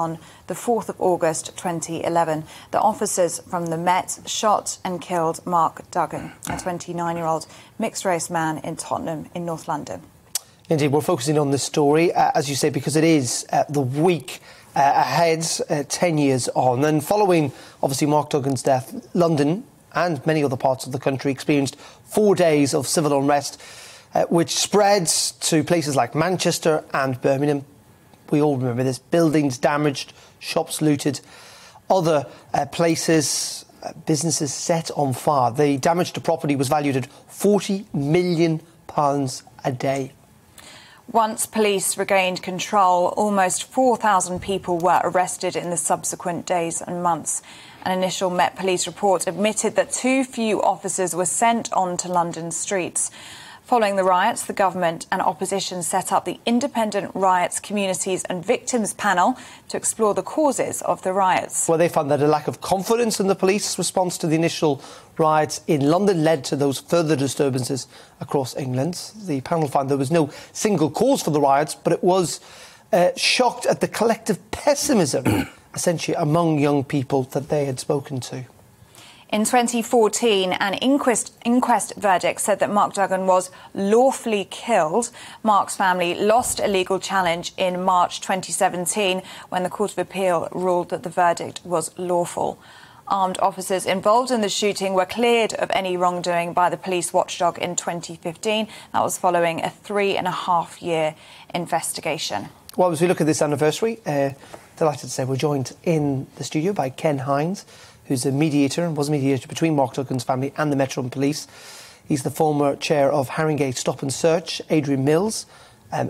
on the 4th of August 2011. The officers from the Met shot and killed Mark Duggan, a 29-year-old mixed-race man in Tottenham in North London. Indeed, we're focusing on this story, as you say, because it is the week ahead, 10 years on. And following, obviously, Mark Duggan's death, London and many other parts of the country experienced 4 days of civil unrest, which spreads to places like Manchester and Birmingham. We all remember this. Buildings damaged, shops looted, other places, businesses set on fire. The damage to property was valued at £40 million a day. Once police regained control, almost 4,000 people were arrested in the subsequent days and months. An initial Met Police report admitted that too few officers were sent onto London streets. Following the riots, the government and opposition set up the Independent Riots, Communities and Victims panel to explore the causes of the riots. Well, they found that a lack of confidence in the police response to the initial riots in London led to those further disturbances across England. The panel found there was no single cause for the riots, but it was shocked at the collective pessimism, essentially, among young people that they had spoken to. In 2014, an inquest verdict said that Mark Duggan was lawfully killed. Mark's family lost a legal challenge in March 2017 when the Court of Appeal ruled that the verdict was lawful. Armed officers involved in the shooting were cleared of any wrongdoing by the police watchdog in 2015. That was following a 3.5-year investigation. Well, as we look at this anniversary, delighted to say we're joined in the studio by Ken Hinds, who's a mediator and was a mediator between Mark Duggan's family and the Metro Police. He's the former chair of Haringey Stop and Search, Adrian Mills,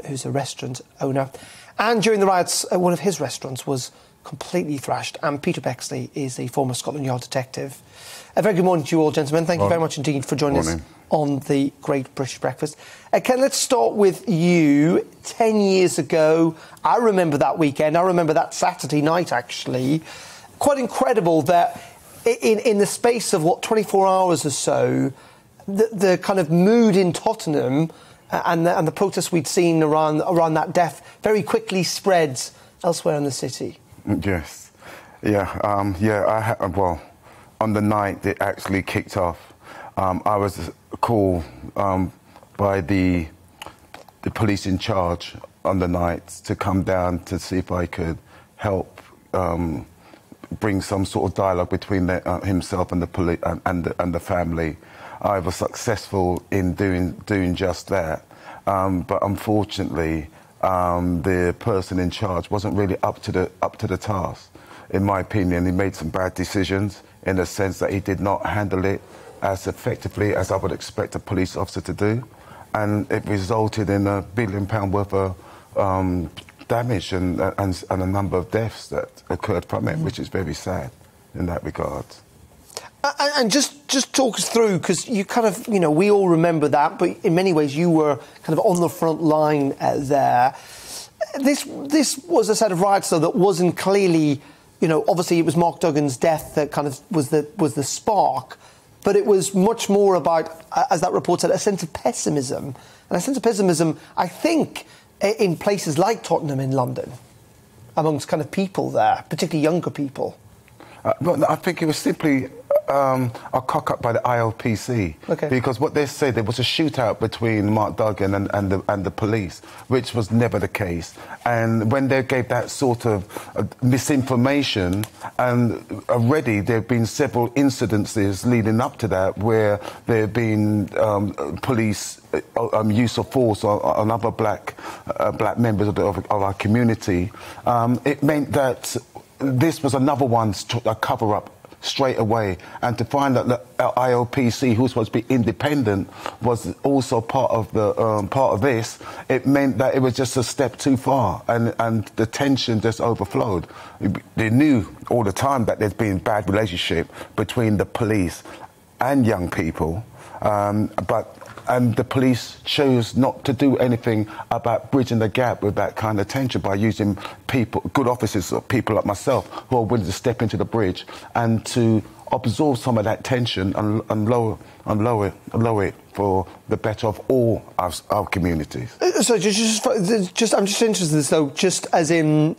who's a restaurant owner. And during the riots, one of his restaurants was completely thrashed. And Peter Bexley is a former Scotland Yard detective. A very good morning to you all, gentlemen. Thank you very much indeed for joining us on The Great British Breakfast. Ken, let's start with you. 10 years ago, I remember that weekend. I remember that Saturday night, actually. Quite incredible that in the space of, what, 24 hours or so, the kind of mood in Tottenham and the protests we'd seen around that death very quickly spreads elsewhere in the city. Yes. Yeah. Well, on the night it actually kicked off, I was called by the police in charge on the night to come down to see if I could help bring some sort of dialogue between himself and the police and the family. I was successful in doing just that, but unfortunately, the person in charge wasn't really up to the task. In my opinion, he made some bad decisions in the sense that he did not handle it as effectively as I would expect a police officer to do, and it resulted in £1 billion worth of damage and a number of deaths that occurred from it, which is very sad in that regard. And just talk us through, because you kind of, you know, we all remember that, but in many ways you were kind of on the front line there. This was a set of riots, though, that wasn't clearly, you know, obviously it was Mark Duggan's death that kind of was the spark, but it was much more about, as that report said, a sense of pessimism. And a sense of pessimism, I think, in places like Tottenham in London, amongst kind of people there, particularly younger people? Well, I think it was simply a cock-up by the IOPC. Okay. Because what they said, there was a shootout between Mark Duggan and the police, which was never the case. And when they gave that sort of misinformation, and already there have been several incidences leading up to that where there have been police use of force on other black members of our community. It meant that this was another one, a cover-up straight away, and to find that the IOPC, who's supposed to be independent, was also part of this, it meant that it was just a step too far, and the tension just overflowed. They knew all the time that there's been a bad relationship between the police and young people, and the police chose not to do anything about bridging the gap with that kind of tension by using people, good officers, people like myself, who are willing to step into the bridge and to absorb some of that tension and lower it for the better of all our communities. So, I'm just interested in this, though, just as in,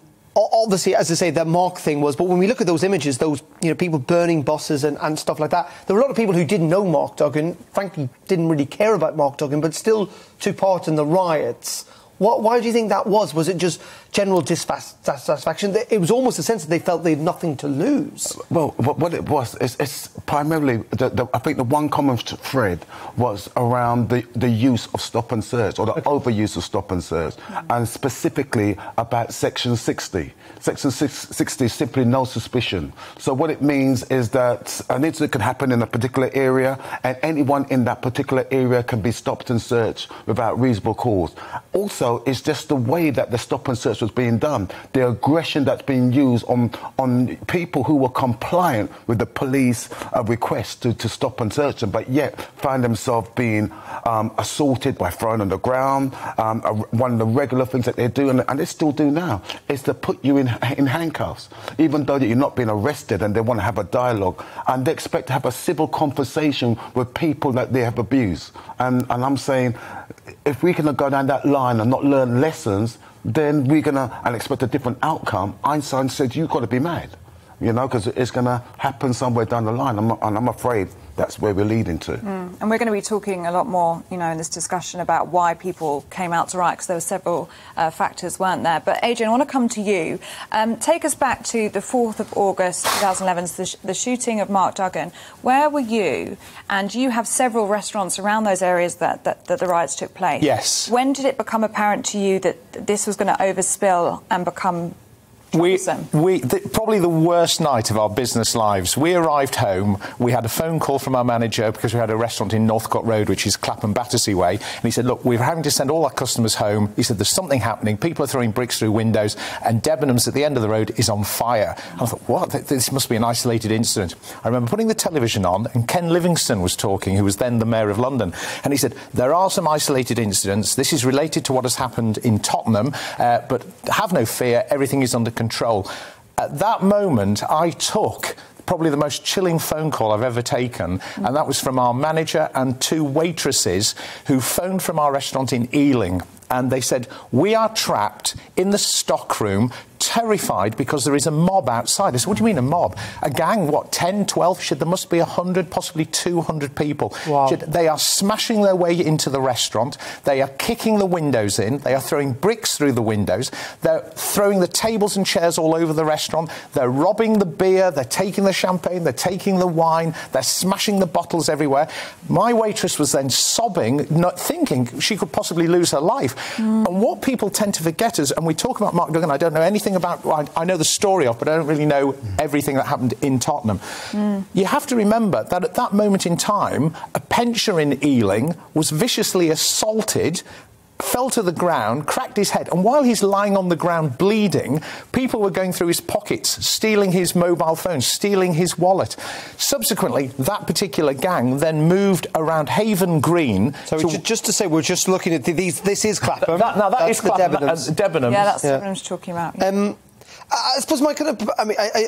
obviously, as I say, that Mark thing was, but when we look at those images, those, you know, people burning buses and stuff like that, there were a lot of people who didn't know Mark Duggan, frankly didn't really care about Mark Duggan, but still took part in the riots. Why do you think that was? Was it just general dissatisfaction? It was almost a sense that they felt they had nothing to lose. Well, what it was is it's primarily, I think the one common thread was around the use of stop and search, or the overuse of stop and search, and specifically about Section 60. Section 60 is simply no suspicion. So what it means is that an incident could happen in a particular area, and anyone in that particular area can be stopped and searched without reasonable cause. Also, it's just the way that the stop and search was being done, the aggression that's being used on people who were compliant with the police request to stop and search them, but yet find themselves being assaulted by thrown on the ground, one of the regular things that they do, and they still do now, is to put you in handcuffs, even though that you're not being arrested, and they want to have a dialogue, and they expect to have a civil conversation with people that they have abused. And I'm saying, if we can go down that line and not learn lessons, then we're going to expect a different outcome. Einstein said, you've got to be mad, you know, because it's going to happen somewhere down the line. And I'm afraid that's where we're leading to. And we're going to be talking a lot more, you know, in this discussion about why people came out to riot, because there were several factors, weren't there? But, Adrian, I want to come to you. Take us back to the 4th of August 2011, the shooting of Mark Duggan. Where were you? And you have several restaurants around those areas that the riots took place. Yes. When did it become apparent to you that this was going to overspill and become... probably the worst night of our business lives. We arrived home, we had a phone call from our manager because we had a restaurant in Northcote Road, which is Clapham Battersea way, and he said, look, we're having to send all our customers home. He said, there's something happening, people are throwing bricks through windows, and Debenhams at the end of the road is on fire. And I thought, what? This must be an isolated incident. I remember putting the television on, and Ken Livingstone was talking, who was then the Mayor of London, and he said, there are some isolated incidents, this is related to what has happened in Tottenham, but have no fear, everything is under control. At that moment, I took probably the most chilling phone call I've ever taken, and that was from our manager and two waitresses who phoned from our restaurant in Ealing, and they said, we are trapped in the stockroom, terrified because there is a mob outside. I said, what do you mean a mob? A gang, what, 10, 12? She said, there must be 100, possibly 200 people. Wow. She said, they are smashing their way into the restaurant. They are kicking the windows in. They are throwing bricks through the windows. They're throwing the tables and chairs all over the restaurant. They're robbing the beer. They're taking the champagne. They're taking the wine. They're smashing the bottles everywhere. My waitress was then sobbing, not thinking she could possibly lose her life. And what people tend to forget is, and we talk about Mark Duggan, I don't know anything about, I know the story of, but I don't really know everything that happened in Tottenham. You have to remember that at that moment in time, a pensioner in Ealing was viciously assaulted, fell to the ground, cracked his head, and while he's lying on the ground bleeding, people were going through his pockets, stealing his mobile phone, stealing his wallet. Subsequently, that particular gang then moved around Haven Green. So just to say, we're just looking at these. This is Clapham. That's the Debenhams. Yeah, that's what I'm talking about. I suppose my kind of,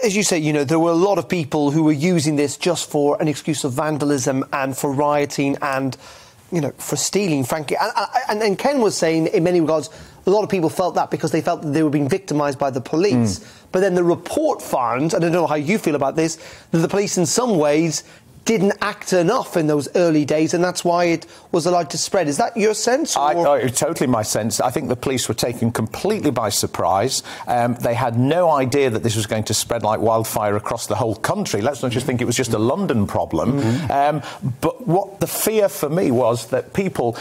as you say, you know, there were a lot of people who were using this just for an excuse of vandalism and for rioting and, you know, for stealing, frankly. And Ken was saying, in many regards, a lot of people felt that because they felt that they were being victimised by the police. But then the report found, and I don't know how you feel about this, that the police in some ways didn't act enough in those early days, and that's why it was allowed to spread. Is that your sense? It's totally my sense. I think the police were taken completely by surprise. They had no idea that this was going to spread like wildfire across the whole country. Let's not just think it was just a London problem. But what the fear for me was that people...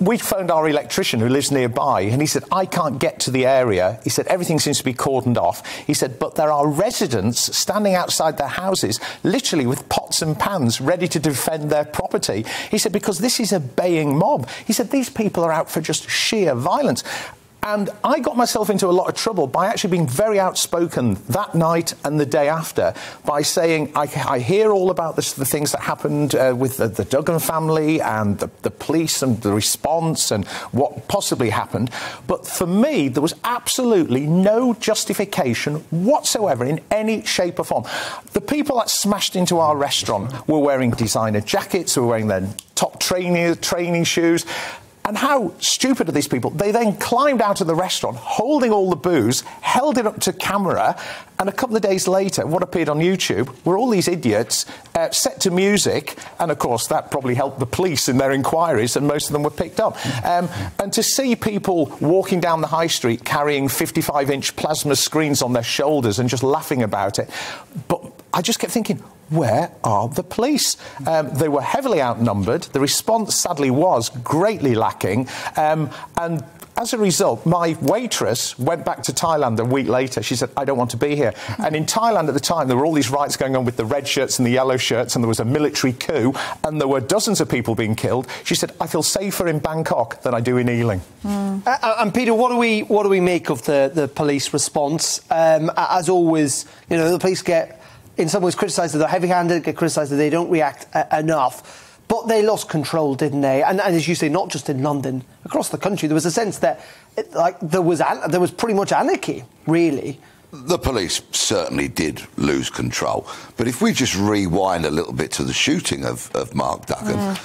we phoned our electrician who lives nearby, and he said, I can't get to the area. He said, everything seems to be cordoned off. He said, but there are residents standing outside their houses, literally with pots and pans, ready to defend their property. He said, because this is a baying mob. He said, these people are out for just sheer violence. And I got myself into a lot of trouble by actually being very outspoken that night and the day after by saying, I hear all about this, the things that happened with the Duggan family and the police and the response and what possibly happened. But for me, there was absolutely no justification whatsoever in any shape or form. The people that smashed into our restaurant were wearing designer jackets, were wearing their top training shoes. And how stupid are these people? They then climbed out of the restaurant, holding all the booze, held it up to camera, and a couple of days later, what appeared on YouTube were all these idiots set to music, and of course that probably helped the police in their inquiries, and most of them were picked up. And to see people walking down the high street carrying 55-inch plasma screens on their shoulders and just laughing about it, but I just kept thinking, where are the police? They were heavily outnumbered. The response, sadly, was greatly lacking. And as a result, my waitress went back to Thailand a week later. She said, I don't want to be here. And in Thailand at the time, there were all these riots going on with the red shirts and the yellow shirts, and there was a military coup, and there were dozens of people being killed. She said, I feel safer in Bangkok than I do in Ealing. And Peter, what do we make of the police response? As always, you know, the police get, in some ways, criticised that they're heavy-handed, get criticised that they don't react enough. But they lost control, didn't they? And as you say, not just in London, across the country, there was a sense that, there was pretty much anarchy, really. The police certainly did lose control. But if we just rewind a little bit to the shooting of Mark Duggan,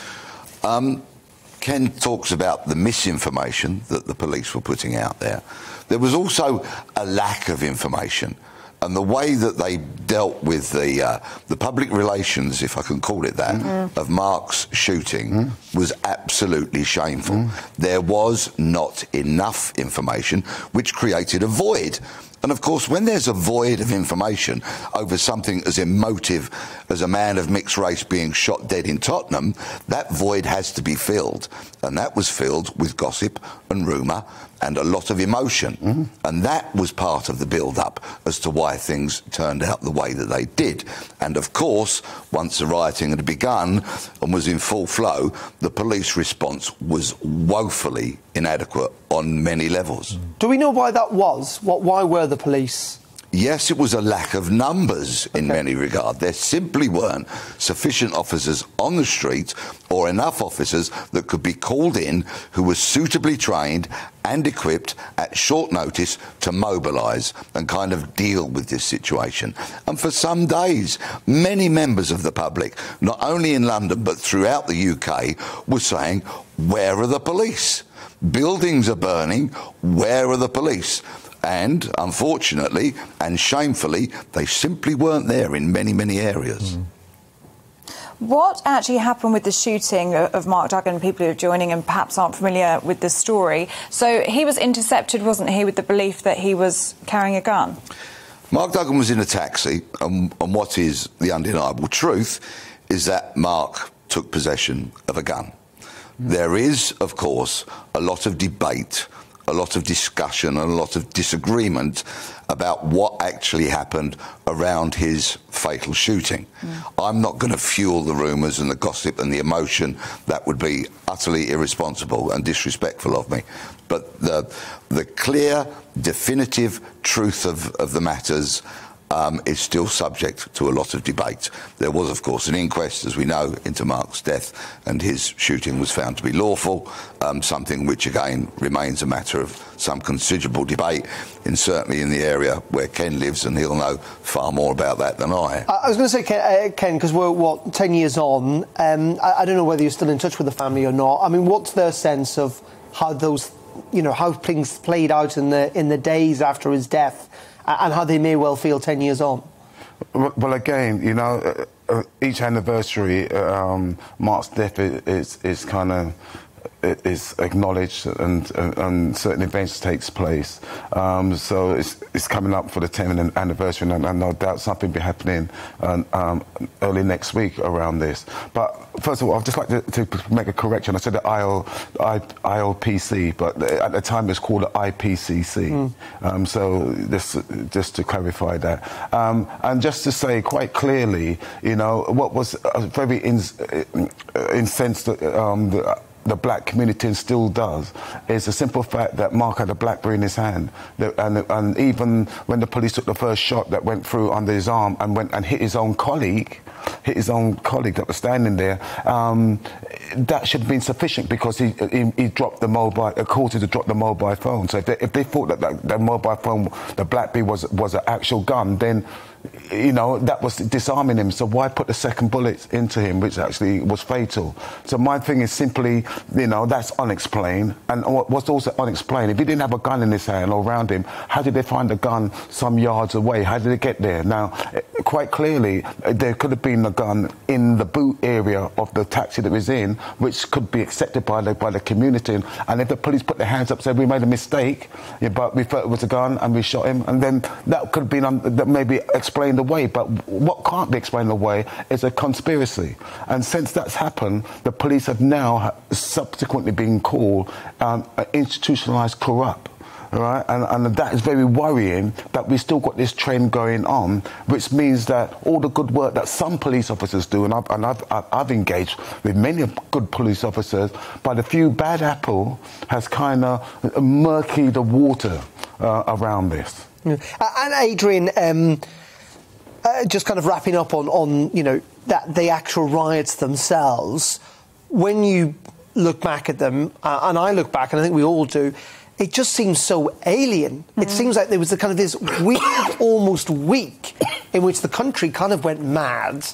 Ken talks about the misinformation that the police were putting out there. There was also a lack of information. And the way that they dealt with the public relations, if I can call it that, of Mark's shooting was absolutely shameful. There was not enough information, which created a void. And, of course, when there's a void of information over something as emotive as a man of mixed race being shot dead in Tottenham, that void has to be filled. And that was filled with gossip and rumour and a lot of emotion. And that was part of the build-up as to why things turned out the way that they did. And, of course, once the rioting had begun and was in full flow, the police response was woefully inadequate on many levels. Do we know why that was? Why were the police? Yes, it was a lack of numbers in many regards. There simply weren't sufficient officers on the street or enough officers that could be called in who were suitably trained and equipped at short notice to mobilise and kind of deal with this situation. And for some days, many members of the public, not only in London but throughout the UK, were saying, where are the police? Buildings are burning, where are the police? And, unfortunately, and shamefully, they simply weren't there in many, many areas. What actually happened with the shooting of Mark Duggan? People who are joining and perhaps aren't familiar with the story. So he was intercepted, wasn't he, with the belief that he was carrying a gun? Mark Duggan was in a taxi, and what is the undeniable truth is that Mark took possession of a gun. There is, of course, a lot of debate, a lot of discussion and a lot of disagreement about what actually happened around his fatal shooting. I'm not going to fuel the rumours and the gossip and the emotion. That would be utterly irresponsible and disrespectful of me. But the clear, definitive truth of the matters is still subject to a lot of debate. There was, of course, an inquest, as we know, into Mark's death, and his shooting was found to be lawful, something which, again, remains a matter of some considerable debate, and certainly in the area where Ken lives, and he'll know far more about that than I. I was going to say, Ken, because we're, what, 10 years on, I don't know whether you're still in touch with the family or not. I mean, what's their sense of how those, you know, how things played out in the days after his death? And how they may well feel 10 years on. Well, again, you know, each anniversary, Mark's death is kind of is acknowledged, and certain events takes place. So it's coming up for the 10th anniversary, and no doubt something will be happening early next week around this. But first of all, I'd just like to make a correction. I said the IOPC, but at the time it was called the IPCC. So just to clarify that. And just to say quite clearly, you know, what was very incensed the black community, and still does, is the simple fact that Mark had a BlackBerry in his hand, and even when the police took the first shot that went through under his arm and hit his own colleague, hit his own colleague that was standing there, that should have been sufficient, because he dropped the mobile, to drop the mobile phone. So if they thought that the mobile phone, the BlackBerry, was an actual gun, then, you know, that was disarming him. So why put the second bullet into him, which actually was fatal? So my thing is simply, you know, that's unexplained. And what's also unexplained, if he didn't have a gun in his hand or around him, how did they find a gun some yards away? How did they get there? Now, quite clearly, there could have been a gun in the boot area of the taxi that was in, which could be accepted by the community. And if the police put their hands up, said, we made a mistake, but we thought it was a gun and we shot him, and then that could have been maybe explained away. But what can't be explained away is a conspiracy. And since that's happened, the police have now subsequently been called institutionalised corrupt. All right? And that is very worrying, that we've still got this trend going on, which means that all the good work that some police officers do, and I've engaged with many good police officers, but a few bad apple has kind of murky the water around this. Yeah. And Adrian, just kind of wrapping up on you know, that the actual riots themselves, when you look back at them, and I look back, and I think we all do, it just seems so alien. Mm. It seems like there was a kind of this weird, almost week, in which the country kind of went mad,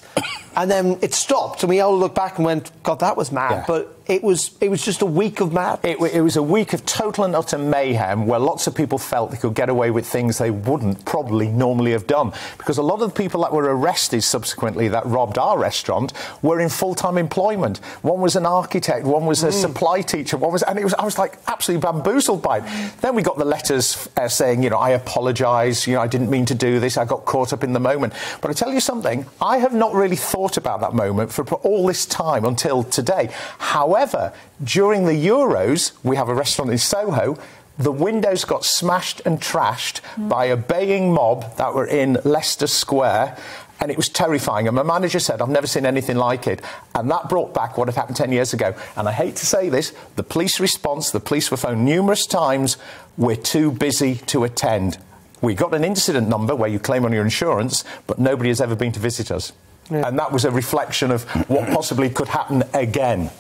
and then it stopped, and we all looked back and went, God, that was mad. Yeah. But it was just a week of madness. It was a week of total and utter mayhem, where lots of people felt they could get away with things they wouldn't probably normally have done, because a lot of the people that were arrested subsequently that robbed our restaurant were in full-time employment. One was an architect, one was a supply teacher, one was, and it was, I was like absolutely bamboozled by it. Then we got the letters saying, you know, I apologise, you know, I didn't mean to do this, I got caught up in the moment. But I tell you something, I have not really thought about that moment for all this time until today. However, during the Euros, we have a restaurant in Soho, the windows got smashed and trashed by a baying mob that were in Leicester Square, and it was terrifying. And my manager said, I've never seen anything like it. And that brought back what had happened 10 years ago. And I hate to say this, the police response, the police were phoned numerous times, we're too busy to attend. We got an incident number where you claim on your insurance, but nobody has ever been to visit us. Yeah. And that was a reflection of what possibly could happen again.